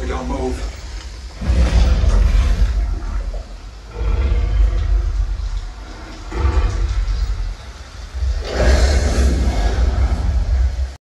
we don't move.